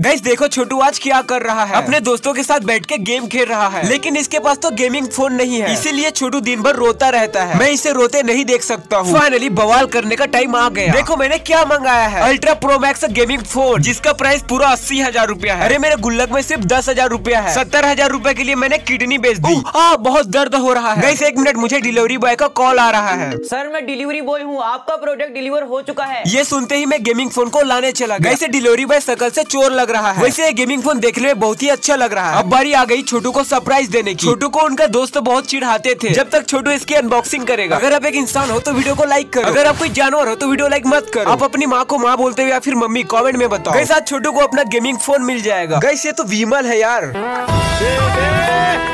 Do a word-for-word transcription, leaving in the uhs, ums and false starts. Guys देखो छोटू आज क्या कर रहा है, अपने दोस्तों के साथ बैठ के गेम खेल रहा है, लेकिन इसके पास तो गेमिंग फोन नहीं है, इसीलिए छोटू दिन भर रोता रहता है। मैं इसे रोते नहीं देख सकता हूँ। फाइनली बवाल करने का टाइम आ गया। देखो मैंने क्या मंगाया है, ultra pro max gaming phone, जिसका प्राइस पूरा अस्सी हजार रूपया है। अरे मेरे गुल्लक में सिर्फ दस हजार रूपया है। सत्तर हजार रूपया के लिए मैंने किडनी बेच दी। हाँ बहुत दर्द हो रहा है। गाइस एक मिनट, मुझे डिलीवरी बॉय का कॉल आ रहा है। सर मैं डिलीवरी बॉय हूँ, आपका प्रोडक्ट डिलीवर हो चुका है। ये सुनते ही मैं गेमिंग फोन को लाने चला गया। इसे डिलीवरी बॉय शकल से चोर लग रहा है, वैसे गेमिंग फोन देखने में बहुत ही अच्छा लग रहा है। अब बारी आ गई छोटू को सरप्राइज देने की। छोटू को उनका दोस्त बहुत चिढ़ाते थे। जब तक छोटू इसकी अनबॉक्सिंग करेगा, अगर आप एक इंसान हो तो वीडियो को लाइक करो, अगर आप कोई जानवर हो तो वीडियो लाइक मत करो, आप अपनी माँ को माँ बोलते हुए या फिर मम्मी कॉमेंट में बताओ। गाइस आज छोटू को अपना गेमिंग फोन मिल जाएगा। गाइस ये तो विमल है यार।